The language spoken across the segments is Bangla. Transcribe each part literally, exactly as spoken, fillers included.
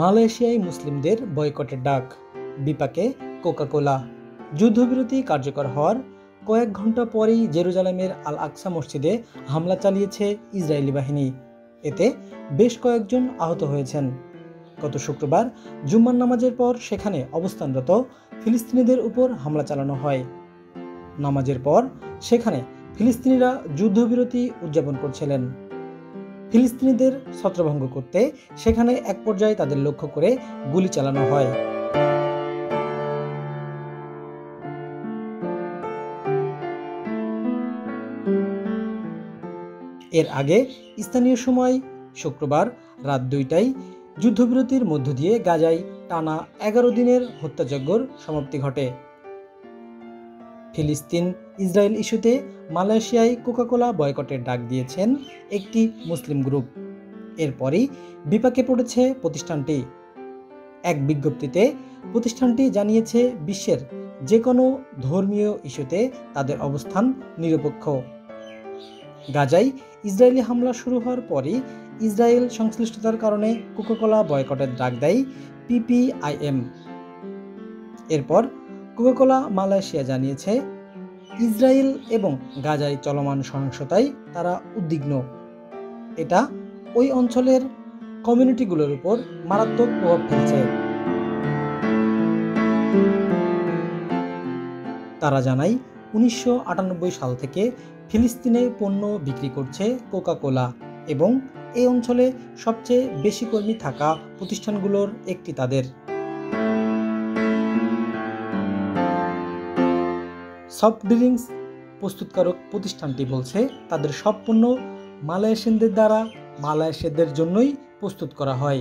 মালয়েশিয়ায় মুসলিমদের বয়কটের ডাক, বিপাকে কোকাকোলা। যুদ্ধবিরতি কার্যকর হওয়ার কয়েক ঘন্টা পরেই জেরুজালেমের আল আকসা মসজিদে হামলা চালিয়েছে ইসরায়েলি বাহিনী। এতে বেশ কয়েকজন আহত হয়েছেন। গত শুক্রবার জুম্মার নামাজের পর সেখানে অবস্থানরত ফিলিস্তিনিদের উপর হামলা চালানো হয়। নামাজের পর সেখানে ফিলিস্তিনিরা যুদ্ধবিরতি উদযাপন করছিলেন। ফিলিস্তিনিদের ছত্রভঙ্গ করতে সেখানে এক পর্যায়ে তাদের লক্ষ্য করে গুলি চালানো হয়। এর আগে স্থানীয় সময় শুক্রবার রাত দুইটায় যুদ্ধবিরতির মধ্য দিয়ে গাজায় টানা এগারো দিনের হত্যাযজ্ঞর সমাপ্তি ঘটে। ফিলিস্তিন ইসরায়েল ইস্যুতে মালয়েশিয়ায় কোকাকোলা বয়কটের ডাক দিয়েছেন একটি মুসলিম গ্রুপ। এরপরই বিপাকে পড়েছে প্রতিষ্ঠানটি। এক বিজ্ঞপ্তিতে প্রতিষ্ঠানটি জানিয়েছে, বিশ্বের যে কোনো ধর্মীয় ইস্যুতে তাদের অবস্থান নিরপেক্ষ। গাজায় ইসরায়েলি হামলা শুরু হওয়ার পরই ইসরায়েল সংশ্লিষ্টতার কারণে কোকাকোলা বয়কটের ডাক দেয় পিপিআইএম। এরপর কোকাকোলা মালয়েশিয়া জানিয়েছে, ইসরায়েল এবং গাজায় চলমান সহিংসতায় তারা উদ্বিগ্ন। এটা ওই অঞ্চলের কমিউনিটিগুলোর উপর মারাত্মক প্রভাব ফেলছে। তারা জানায়, উনিশশো আটানব্বই সাল থেকে ফিলিস্তিনে পণ্য বিক্রি করছে কোকাকোলা, এবং এই অঞ্চলে সবচেয়ে বেশি কর্মী থাকা প্রতিষ্ঠানগুলোর একটি তাদের। সফট ড্রিঙ্কস প্রস্তুতকারক প্রতিষ্ঠানটি বলছে, তাদের সব পণ্য মালয়েশিয়ানদের দ্বারা মালয়েশিয়ানদের জন্যই প্রস্তুত করা হয়।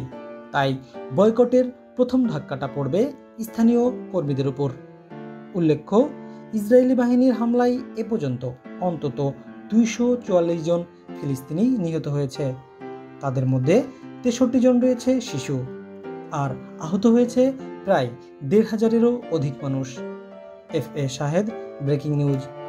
তাই বয়কটের প্রথম ধাক্কাটা পড়বে স্থানীয় কর্মীদের উপর। উল্লেখ্য, ইসরায়েলি বাহিনীর হামলায় এ পর্যন্ত অন্তত দুইশো চুয়াল্লিশ জন ফিলিস্তিনি নিহত হয়েছে। তাদের মধ্যে তেষট্টি জন রয়েছে শিশু, আর আহত হয়েছে প্রায় দেড় হাজারেরও অধিক মানুষ। F A Shahed, breaking news.